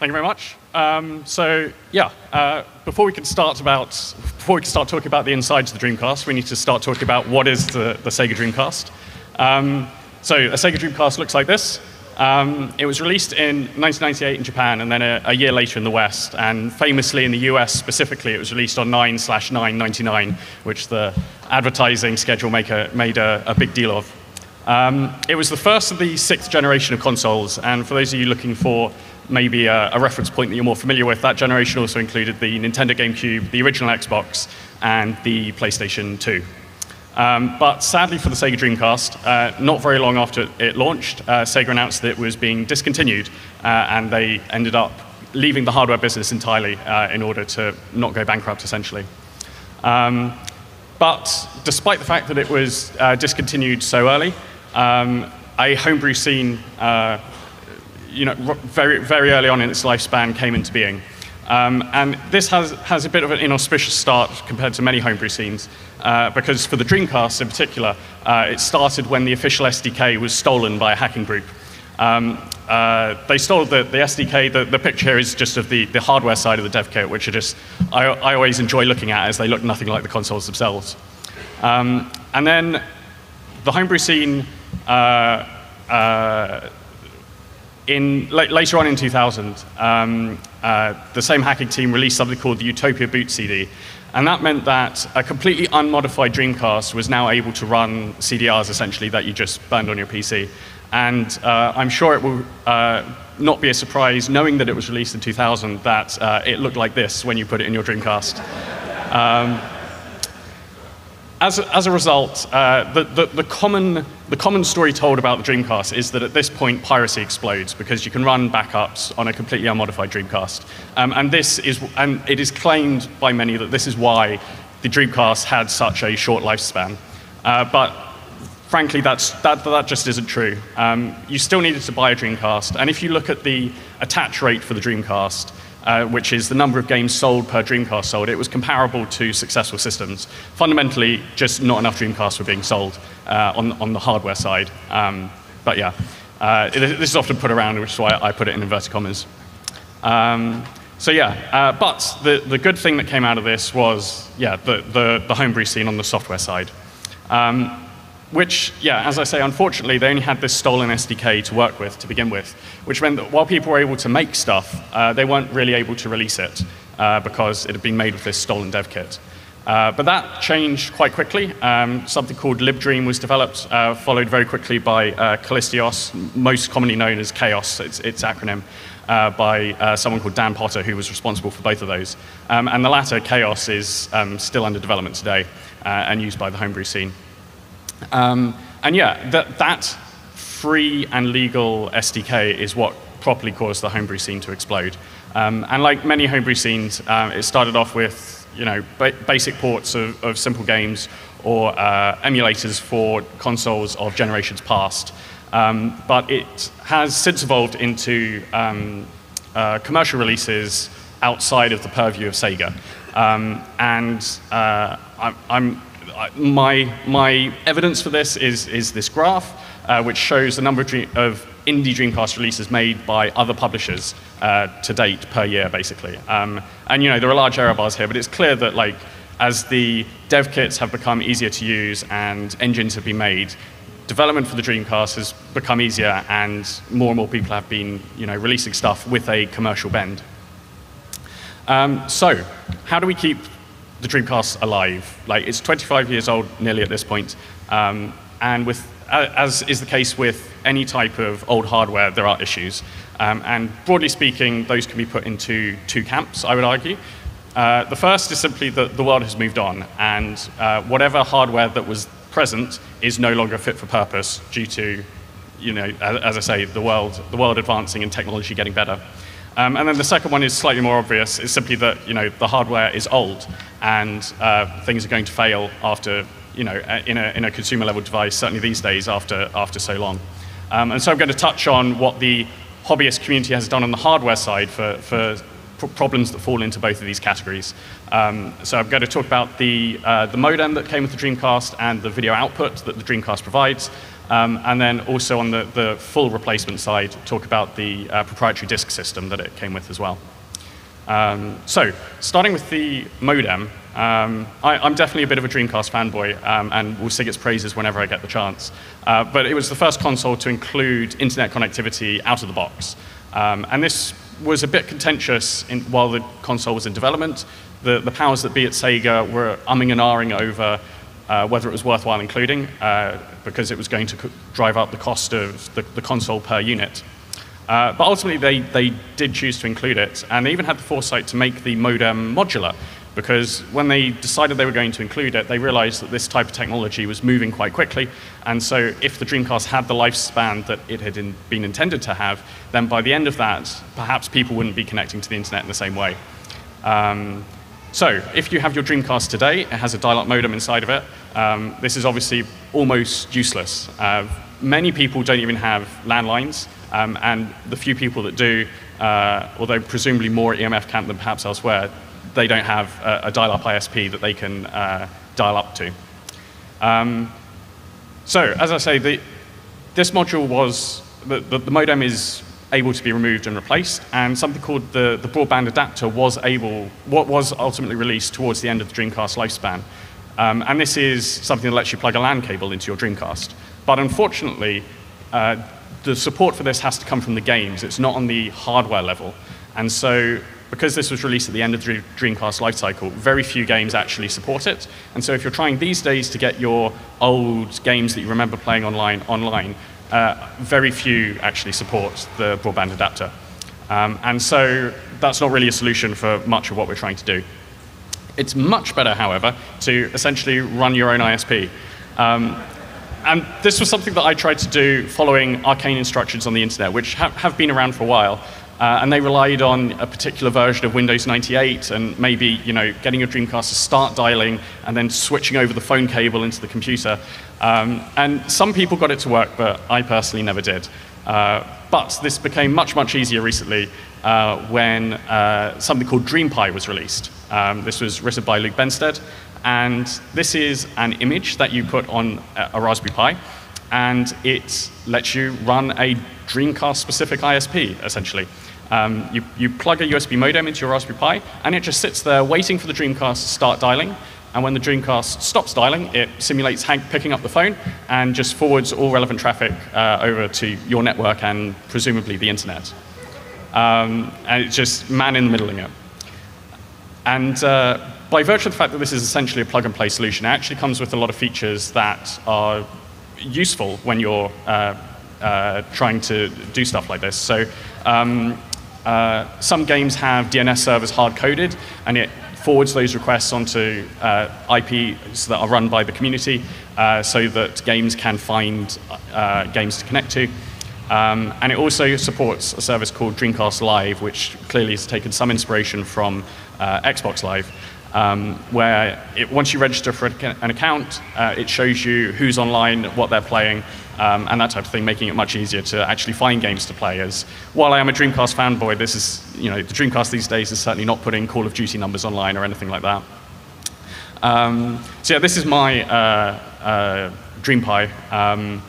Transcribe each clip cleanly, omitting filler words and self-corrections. Thank you very much. Before we can start talking about the insides of the Dreamcast, we need to start talking about what is the Sega Dreamcast. A Sega Dreamcast looks like this. It was released in 1998 in Japan, and then a year later in the West. And famously in the US specifically, it was released on 9/999, which the advertising schedule maker made a big deal of. It was the first of the 6th generation of consoles, and for those of you looking for maybe a reference point that you're more familiar with, that generation also included the Nintendo GameCube, the original Xbox, and the PlayStation 2. But sadly for the Sega Dreamcast, not very long after it launched, Sega announced that it was being discontinued, and they ended up leaving the hardware business entirely in order to not go bankrupt, essentially. But despite the fact that it was discontinued so early, a homebrew scene, very, very early on in its lifespan came into being. And this has a bit of an inauspicious start compared to many homebrew scenes, because for the Dreamcast in particular, it started when the official SDK was stolen by a hacking group. They stole the SDK. The picture here is just of the hardware side of the dev kit, which I always enjoy looking at, as they look nothing like the consoles themselves. And then the homebrew scene, later on in 2000, the same hacking team released something called the Utopia Boot CD. And that meant that a completely unmodified Dreamcast was now able to run CDRs, essentially, that you just burned on your PC. And I'm sure it will not be a surprise, knowing that it was released in 2000, that it looked like this when you put it in your Dreamcast. As a result, the common story told about the Dreamcast is that at this point piracy explodes, because you can run backups on a completely unmodified Dreamcast, and it is claimed by many that this is why the Dreamcast had such a short lifespan. But frankly, that just isn't true. You still needed to buy a Dreamcast, and if you look at the attach rate for the Dreamcast, which is the number of games sold per Dreamcast sold, it was comparable to successful systems. Fundamentally, just not enough Dreamcasts were being sold on the hardware side. This is often put around, which is why I put it in inverted commas. But the good thing that came out of this was, the homebrew scene on the software side. As I say, unfortunately, they only had this stolen SDK to work with to begin with, which meant that while people were able to make stuff, they weren't really able to release it because it had been made with this stolen dev kit. But that changed quite quickly. Something called LibDream was developed, followed very quickly by Calistios, most commonly known as CHAOS, its acronym, by someone called Dan Potter, who was responsible for both of those. And the latter, CHAOS, is still under development today and used by the homebrew scene. That free and legal SDK is what properly caused the homebrew scene to explode. And like many homebrew scenes, it started off with basic ports of simple games or emulators for consoles of generations past. But it has since evolved into commercial releases outside of the purview of Sega. My evidence for this is this graph, which shows the number of indie Dreamcast releases made by other publishers to date per year, basically. There are large error bars here, but it's clear that as the dev kits have become easier to use and engines have been made, development for the Dreamcast has become easier, and more people have been releasing stuff with a commercial bend. So, how do we keep the Dreamcast alive? It's 25 years old nearly at this point, and as is the case with any type of old hardware, there are issues. And broadly speaking, those can be put into two camps, I would argue. The first is simply that the world has moved on, and whatever hardware that was present is no longer fit for purpose due to, as I say, the world advancing and technology getting better. And then the second one is slightly more obvious. It's simply that the hardware is old, and things are going to fail after in a consumer-level device. Certainly these days, after so long. And so I'm going to touch on what the hobbyist community has done on the hardware side for problems that fall into both of these categories. So I'm going to talk about the modem that came with the Dreamcast and the video output that the Dreamcast provides. And then also on the full replacement side, talk about the proprietary disk system that it came with as well. So starting with the modem, I'm definitely a bit of a Dreamcast fanboy and will sing its praises whenever I get the chance. But it was the first console to include internet connectivity out of the box. And this was a bit contentious while the console was in development. The powers that be at Sega were umming and ahhing over whether it was worthwhile including, because it was going to drive up the cost of the console per unit. But ultimately, they did choose to include it, and they even had the foresight to make the modem modular, because when they decided they were going to include it, they realized that this type of technology was moving quite quickly, and so if the Dreamcast had the lifespan that it had been intended to have, then by the end of that, perhaps people wouldn't be connecting to the internet in the same way. So if you have your Dreamcast today, it has a dial-up modem inside of it. This is obviously almost useless. Many people don't even have landlines, and the few people that do, although presumably more at EMF camp than perhaps elsewhere, they don't have a dial-up ISP that they can dial up to. So, as I say, this module was, the modem is able to be removed and replaced, and something called the broadband adapter was what was ultimately released towards the end of the Dreamcast lifespan. And this is something that lets you plug a LAN cable into your Dreamcast. But unfortunately, the support for this has to come from the games. It's not on the hardware level. And so, because this was released at the end of the Dreamcast life cycle, very few games actually support it. And so if you're trying these days to get your old games that you remember playing online, very few actually support the broadband adapter. And so that's not really a solution for much of what we're trying to do. It's much better, however, to essentially run your own ISP. And this was something that I tried to do following arcane instructions on the internet, which have been around for a while. And they relied on a particular version of Windows 98 and maybe, you know, getting your Dreamcast to start dialing and then switching over the phone cable into the computer. And some people got it to work, but I personally never did. But this became much, much easier recently when something called DreamPi was released. This was written by Luke Benstead. And this is an image that you put on a Raspberry Pi, and it lets you run a Dreamcast-specific ISP, essentially. You plug a USB modem into your Raspberry Pi, and it just sits there waiting for the Dreamcast to start dialing. And when the Dreamcast stops dialing, it simulates Hank picking up the phone and just forwards all relevant traffic over to your network and presumably the internet. And it's just man-in-the-middling it. And by virtue of the fact that this is essentially a plug-and-play solution, it actually comes with a lot of features that are useful when you're trying to do stuff like this. So some games have DNS servers hard-coded, and it forwards those requests onto IPs that are run by the community so that games can find games to connect to. And it also supports a service called Dreamcast Live, which clearly has taken some inspiration from Xbox Live, where once you register for an account, it shows you who's online, what they're playing, and that type of thing, making it much easier to actually find games to play. As while I am a Dreamcast fanboy, this is, you know, the Dreamcast these days is certainly not putting Call of Duty numbers online or anything like that. So yeah, this is my DreamPi.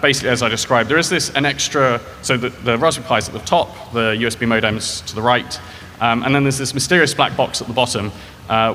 Basically, as I described, there is an extra, so the Raspberry Pi is at the top, the USB modem's to the right, and then there's this mysterious black box at the bottom,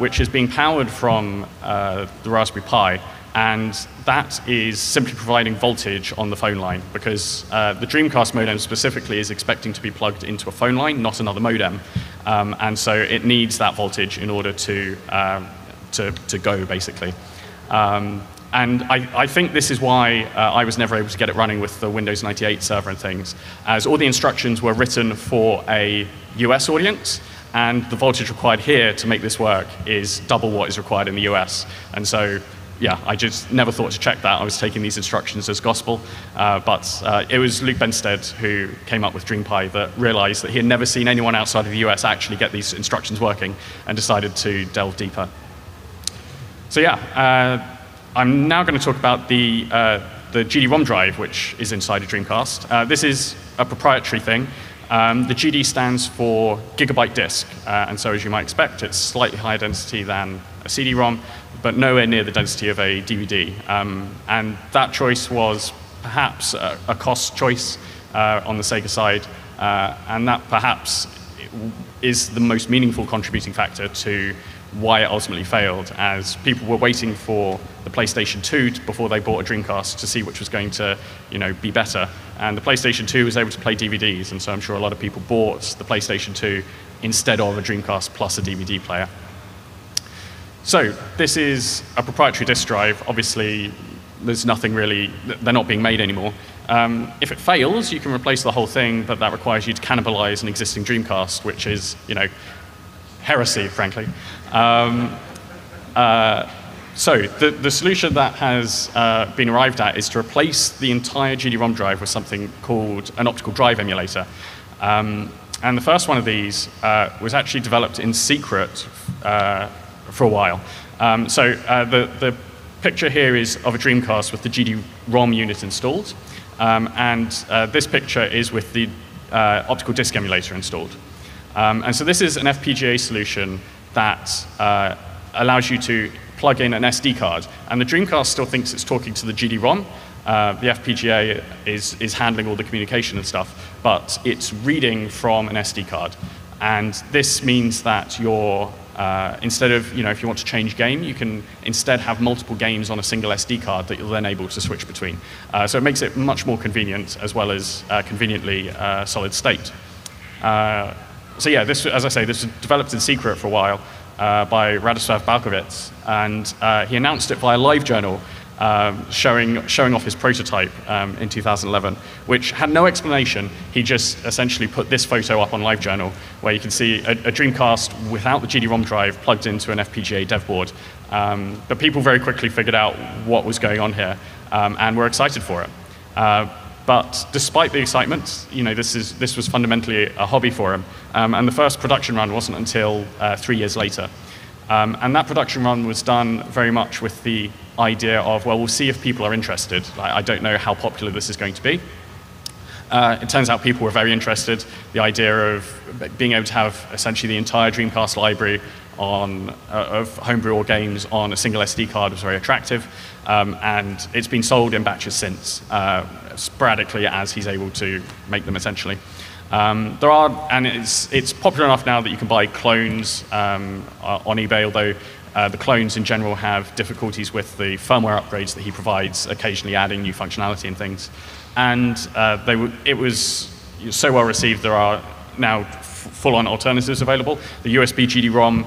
which is being powered from the Raspberry Pi, and that is simply providing voltage on the phone line, because the Dreamcast modem specifically is expecting to be plugged into a phone line, not another modem, and so it needs that voltage in order to go, basically. And I think this is why I was never able to get it running with the Windows 98 server and things, as all the instructions were written for a US audience, and the voltage required here to make this work is double what is required in the US. And so, yeah, I just never thought to check that. I was taking these instructions as gospel. But it was Luke Benstead who came up with DreamPi that realized that he had never seen anyone outside of the US actually get these instructions working and decided to delve deeper. So yeah, I'm now going to talk about the GD-ROM drive, which is inside a Dreamcast. This is a proprietary thing. The GD stands for gigabyte disk, and so as you might expect, it's slightly higher density than a CD-ROM, but nowhere near the density of a DVD. And that choice was perhaps a cost choice on the Sega side, and that perhaps is the most meaningful contributing factor to why it ultimately failed, as people were waiting for the PlayStation 2 before they bought a Dreamcast to see which was going to, you know, be better. And the PlayStation 2 was able to play DVDs, and so I'm sure a lot of people bought the PlayStation 2 instead of a Dreamcast plus a DVD player. So this is a proprietary disk drive. Obviously, there's nothing really, they're not being made anymore. If it fails, you can replace the whole thing, but that requires you to cannibalize an existing Dreamcast, which is, you know, heresy, frankly. So the solution that has been arrived at is to replace the entire GD-ROM drive with something called an optical drive emulator. And the first one of these was actually developed in secret for a while. So the picture here is of a Dreamcast with the GD-ROM unit installed. And this picture is with the optical disc emulator installed. And so this is an FPGA solution that allows you to plug in an SD card. And the Dreamcast still thinks it's talking to the GD-ROM. The FPGA is handling all the communication and stuff, but it's reading from an SD card. And this means that you're, instead of, you know, if you want to change game, you can instead have multiple games on a single SD card that you're then able to switch between. So it makes it much more convenient, as well as conveniently solid state. So yeah, this, as I say, this was developed in secret for a while by Radoslav Balkovic, and he announced it via LiveJournal, showing off his prototype in 2011, which had no explanation. He just essentially put this photo up on LiveJournal, where you can see a Dreamcast without the GD-ROM drive plugged into an FPGA dev board. But people very quickly figured out what was going on here, and were excited for it. But despite the excitement, you know, this was fundamentally a hobby for him. And the first production run wasn't until 3 years later. And that production run was done very much with the idea of, well, we'll see if people are interested. Like, I don't know how popular this is going to be. It turns out people were very interested. The idea of being able to have essentially the entire Dreamcast library of homebrew or games on a single SD card was very attractive, and it's been sold in batches since, sporadically as he's able to make them essentially. There are, and it's popular enough now that you can buy clones on eBay, although the clones in general have difficulties with the firmware upgrades that he provides, occasionally adding new functionality and things. And it was so well received, there are now full-on alternatives available. The USB GD-ROM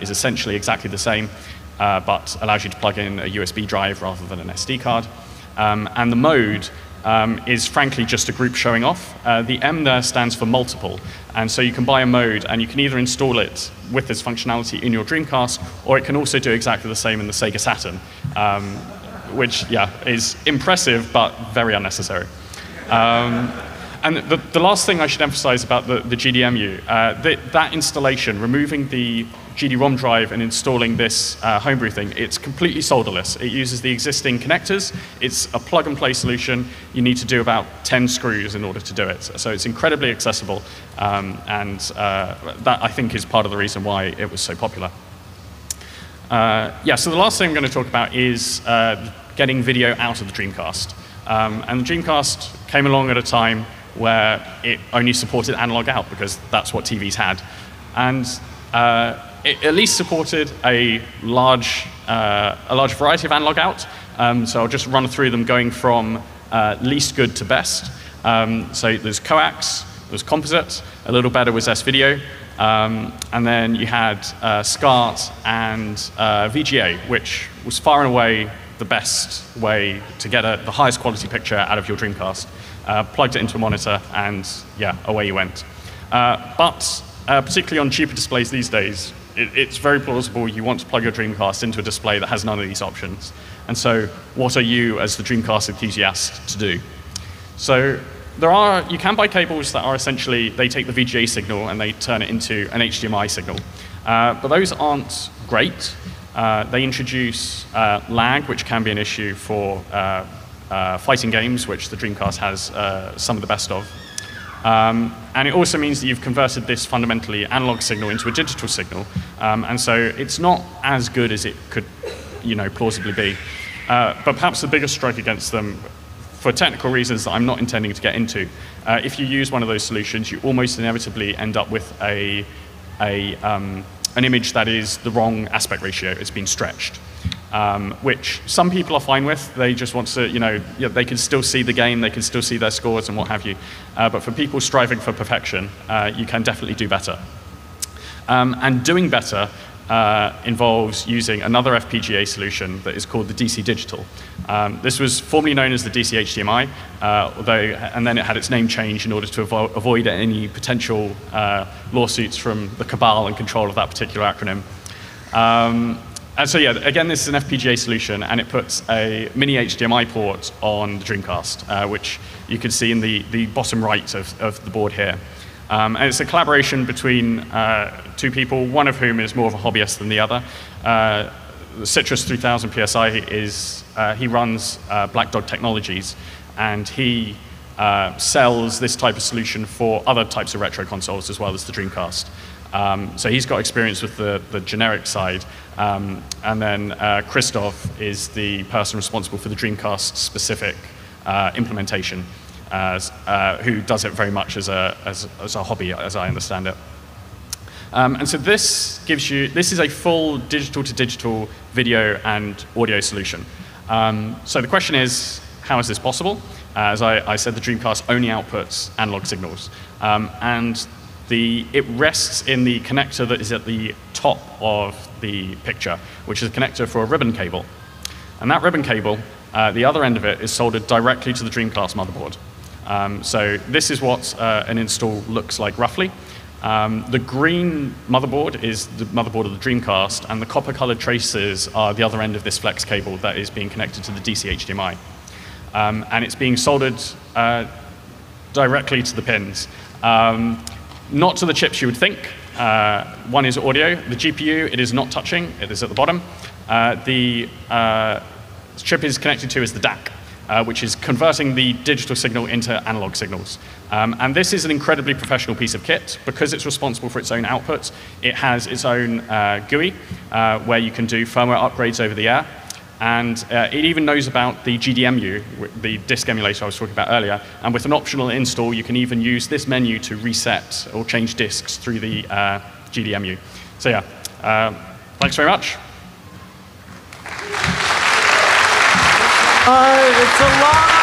is essentially exactly the same, but allows you to plug in a USB drive rather than an SD card. And the mode is frankly just a group showing off. The M there stands for multiple, and so you can buy a mode and you can either install it with this functionality in your Dreamcast, or it can also do exactly the same in the Sega Saturn, which, yeah, is impressive but very unnecessary. And the last thing I should emphasize about the GDMU, that installation, removing the GD-ROM drive and installing this homebrew thing, it's completely solderless. It uses the existing connectors. It's a plug-and-play solution. You need to do about 10 screws in order to do it. So it's incredibly accessible, and that, I think, is part of the reason why it was so popular. Yeah, so the last thing I'm going to talk about is getting video out of the Dreamcast. And the Dreamcast came along at a time where it only supported analog out, because that's what TVs had. And it at least supported a large variety of analog out. So I'll just run through them, going from least good to best. So there's coax, there's composite, a little better was S-Video, and then you had SCART and VGA, which was far and away the best way to get the highest quality picture out of your Dreamcast. Plugged it into a monitor, and yeah, away you went. But particularly on cheaper displays these days, it's very plausible you want to plug your Dreamcast into a display that has none of these options. And so what are you, as the Dreamcast enthusiast, to do? So you can buy cables that are essentially, they take the VGA signal and they turn it into an HDMI signal. But those aren't great. They introduce lag, which can be an issue for fighting games, which the Dreamcast has some of the best of. And it also means that you've converted this fundamentally analog signal into a digital signal, and so it's not as good as it could, plausibly be. But perhaps the biggest strike against them, for technical reasons that I'm not intending to get into, if you use one of those solutions, you almost inevitably end up with an image that is the wrong aspect ratio. It's been stretched, which some people are fine with. They just want to, they can still see the game, they can still see their scores and what have you. But for people striving for perfection, you can definitely do better. And doing better involves using another FPGA solution that is called the DC Digital. This was formerly known as the DCHDMI, and then it had its name changed in order to avoid any potential lawsuits from the cabal in control of that particular acronym. And so yeah, again, this is an FPGA solution, and it puts a mini HDMI port on the Dreamcast, which you can see in the bottom right of the board here. And it's a collaboration between two people, one of whom is more of a hobbyist than the other. Citrus 3000 PSI is, he runs Black Dog Technologies, and he sells this type of solution for other types of retro consoles as well as the Dreamcast. So he's got experience with the generic side. And then Christoph is the person responsible for the Dreamcast specific implementation. Who does it very much as a hobby, as I understand it. And so this gives you, this is a full digital-to-digital video and audio solution. So the question is, how is this possible? As I said, the Dreamcast only outputs analog signals. And it rests in the connector that is at the top of the picture, which is a connector for a ribbon cable. And that ribbon cable, the other end of it is soldered directly to the Dreamcast motherboard. So this is what an install looks like roughly. The green motherboard is the motherboard of the Dreamcast, and the copper-colored traces are the other end of this flex cable that is being connected to the DC HDMI. And it's being soldered directly to the pins. Not to the chips you would think. One is audio. The GPU, it is not touching. It is at the bottom. The chip is connected to is the DAC. Which is converting the digital signal into analog signals. And this is an incredibly professional piece of kit. Because it's responsible for its own outputs, it has its own GUI, where you can do firmware upgrades over the air. And it even knows about the GDMU, the disk emulator I was talking about earlier. And with an optional install, you can even use this menu to reset or change disks through the GDMU. So yeah, thanks very much. It's alive!